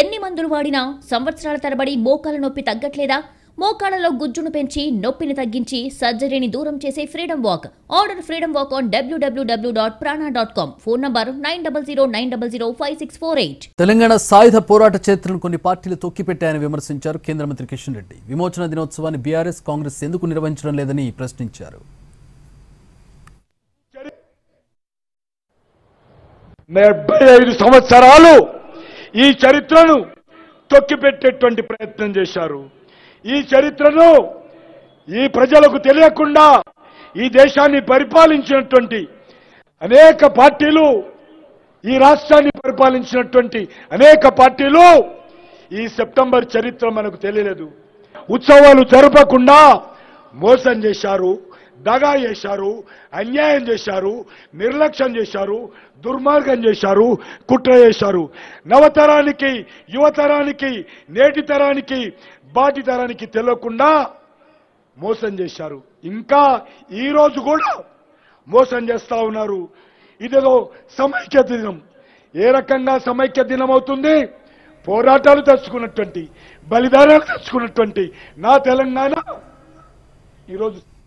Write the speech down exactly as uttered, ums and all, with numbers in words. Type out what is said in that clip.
ఎన్ని మందులు వాడినా సంవత్సరాల తరబడి మోకాల నొప్పి తగ్గట్లేదా? మోకాళ్ళలో గుజ్జును పెంచి నొప్పిని తగ్గించి సర్జరీని దూరం చేసే freedom walk. Order freedom walk on W W W dot Prana dot com. Phone number nine double zero nine double zero five six four eight. Telangana సాయుధ పోరాట చేతులను కొన్ని పార్టీలు తొక్కిపెట్టాయని విమర్శించారు కేంద్ర మంత్రి కిషన్ రెడ్డి. విమోచన దినోత్సవాన్ని బీఆర్ఎస్ కాంగ్రెస్ ఎందుకు నిర్వహించడం లేదని ప్రశ్నించారు. డెబ్బై ఐదు సంవత్సరాలు ఈ చరిత్రను తొక్కిపెట్టేటువంటి ప్రయత్నం చేశారు. ఈ చరిత్రను ఈ ప్రజలకు తెలియకుండా ఈ దేశాన్ని పరిపాలించినటువంటి అనేక పార్టీలు, ఈ రాష్ట్రాన్ని పరిపాలించినటువంటి అనేక పార్టీలు ఈ సెప్టెంబర్ చరిత్ర మనకు తెలియలేదు. ఉత్సవాలు జరపకుండా మోసం చేశారు, దగా చేశారు, అన్యాయం చేశారు, నిర్లక్ష్యం చేశారు, దుర్మార్గం చేశారు, కుట్ర చేశారు. నవతరానికి, యువతరానికి, నేటి తరానికి, బాటి తరానికి తెలియకుండా మోసం చేశారు. ఇంకా ఈరోజు కూడా మోసం చేస్తూ ఉన్నారు. ఇదేదో సమైక్య దినం. ఏ రకంగా సమైక్య దినం అవుతుంది? పోరాటాలు తెచ్చుకున్నటువంటి, బలిదానాలు తెచ్చుకున్నటువంటి నా తెలంగాణ ఈరోజు